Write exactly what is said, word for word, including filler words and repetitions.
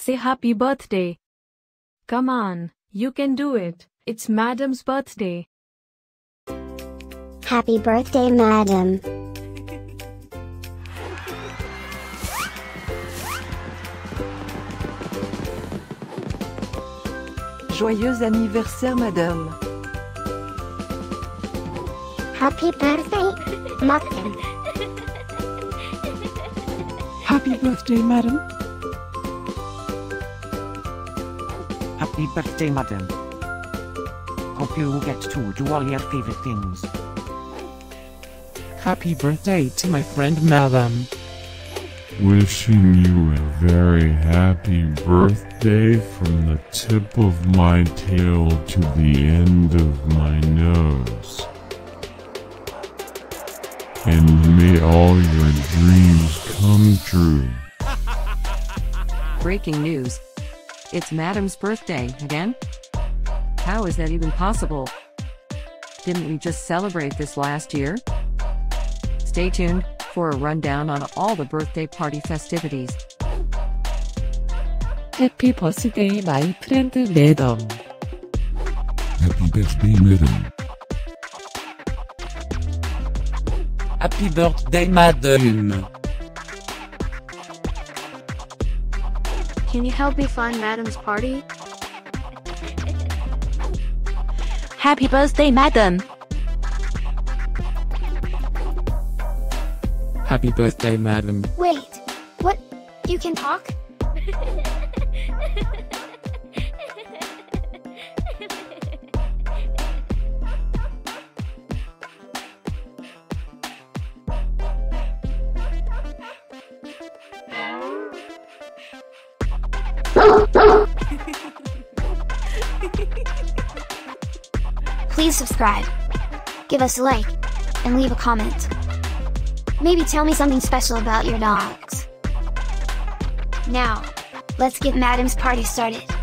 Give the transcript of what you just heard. Say happy birthday. Come on, you can do it. It's Madam's birthday. Happy birthday, Madam. Joyeux anniversaire, Madame. Happy birthday, Madam. Happy birthday, Madam. Happy birthday, Madam. Hope you get to do all your favorite things. Happy birthday to my friend Madam. Wishing you a very happy birthday from the tip of my tail to the end of my nose. And may all your dreams come true. Breaking news. It's Madam's birthday again? How is that even possible? Didn't we just celebrate this last year? Stay tuned for a rundown on all the birthday party festivities. Happy birthday, my friend Madam. Happy birthday, Madam. Happy birthday, Madam. Can you help me find Madam's party? Happy birthday, Madam. Happy birthday, Madam. Wait, what? You can talk? Please subscribe, give us a like, and leave a comment. Maybe tell me something special about your dogs. Now, let's get Madam's party started.